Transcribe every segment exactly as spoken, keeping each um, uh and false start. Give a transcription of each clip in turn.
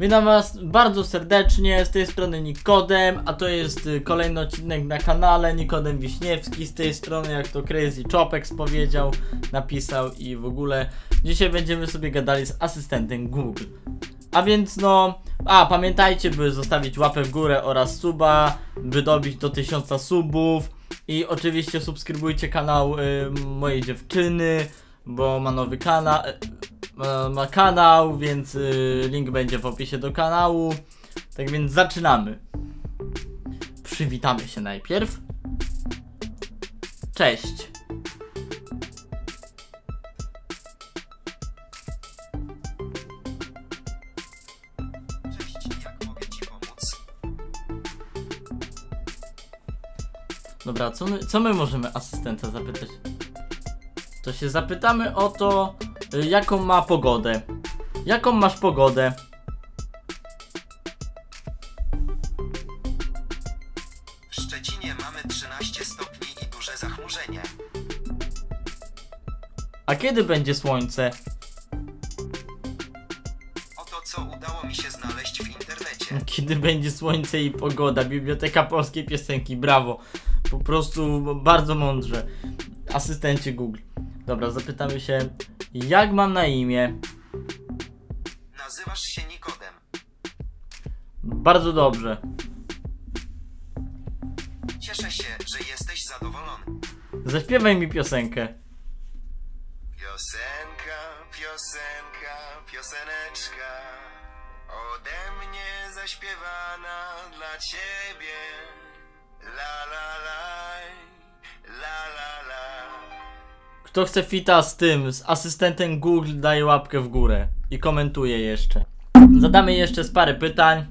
Witam was bardzo serdecznie, z tej strony Nikodem, a to jest kolejny odcinek na kanale, Nikodem Wiśniewski z tej strony, jak to Crazy Chopek powiedział, napisał i w ogóle. Dzisiaj będziemy sobie gadali z asystentem Google. A więc no, a pamiętajcie, by zostawić łapę w górę oraz suba, by dobić do tysiąca subów. I oczywiście subskrybujcie kanał y, mojej dziewczyny, bo ma nowy kanał. Ma kanał, więc link będzie w opisie do kanału. Tak więc zaczynamy. Przywitamy się najpierw. Cześć. Cześć, jak mogę ci pomóc? Dobra, co my, co my możemy asystenta zapytać? To się zapytamy o to, jaką ma pogodę. Jaką masz pogodę? W Szczecinie mamy trzynaście stopni i duże zachmurzenie. A kiedy będzie słońce? Oto co udało mi się znaleźć w internecie. Kiedy będzie słońce i pogoda? Biblioteka Polskiej Piosenki, brawo. Po prostu bardzo mądrze, asystencie Google. Dobra, zapytamy się, jak mam na imię? Nazywasz się Nikodem. Bardzo dobrze. Cieszę się, że jesteś zadowolony. Zaśpiewaj mi piosenkę. Piosenka, piosenka, pioseneczka, ode mnie zaśpiewana dla ciebie. La la laj, la la la. Kto chce fita z tym, z asystentem Google, daje łapkę w górę i komentuje jeszcze. Zadamy jeszcze z parę pytań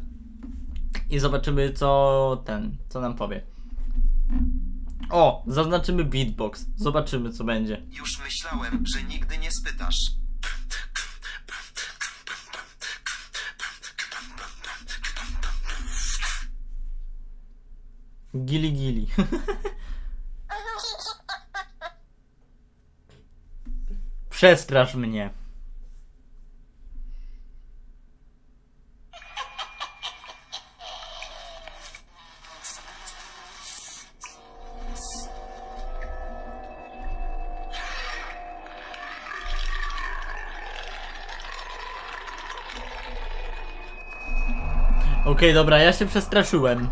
i zobaczymy, co ten, co nam powie. O, zaznaczymy beatbox. Zobaczymy, co będzie. Już myślałem, że nigdy nie spytasz. Gili gili. Przestrasz mnie. Okej, dobra, ja się przestraszyłem.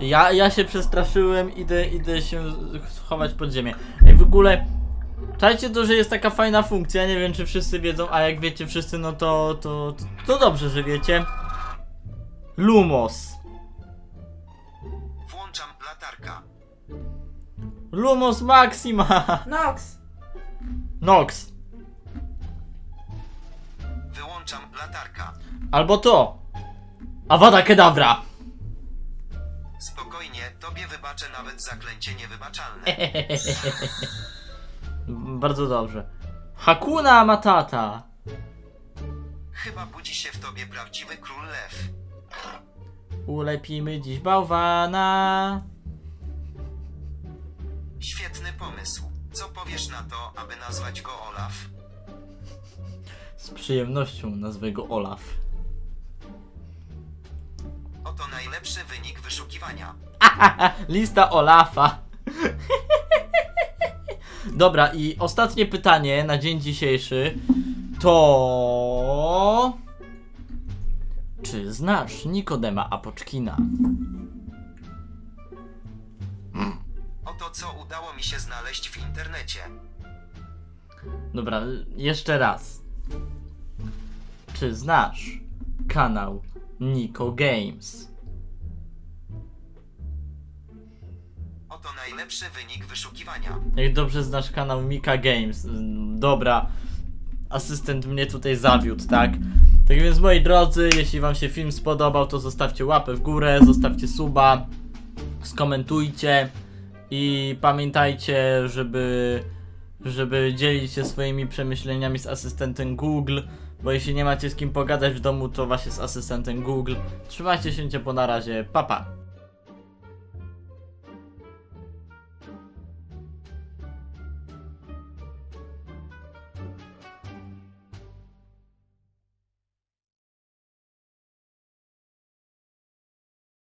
Ja, ja się przestraszyłem, idę, idę się schować pod ziemię. Ej, w ogóle... Czajcie to, że jest taka fajna funkcja, nie wiem czy wszyscy wiedzą, a jak wiecie wszyscy, no to, to, to, to dobrze, że wiecie. Lumos. Włączam latarka. Lumos Maxima. Nox. Nox. Wyłączam latarka. Albo to. Avada Kedavra. Spokojnie, tobie wybaczę nawet zaklęcie niewybaczalne. Bardzo dobrze. Hakuna Matata. Chyba budzi się w tobie prawdziwy król lew. Ulepimy dziś bałwana. Świetny pomysł. Co powiesz na to, aby nazwać go Olaf? Z przyjemnością nazwę go Olaf. Oto najlepszy wynik wyszukiwania. Lista Olafa. Dobra, i ostatnie pytanie na dzień dzisiejszy to... Czy znasz Nikodema Apoczkina? Oto co udało mi się znaleźć w internecie. Dobra, jeszcze raz. Czy znasz kanał Niko Games? Oto najlepszy wynik wyszukiwania. Jak dobrze znasz kanał Mika Games. Dobra, asystent mnie tutaj zawiódł, tak? Tak więc moi drodzy, jeśli wam się film spodobał, to zostawcie łapę w górę, zostawcie suba, skomentujcie i pamiętajcie, żeby, żeby dzielić się swoimi przemyśleniami z asystentem Google, bo jeśli nie macie z kim pogadać w domu, to właśnie z asystentem Google. Trzymajcie się ciepło, na razie, pa pa.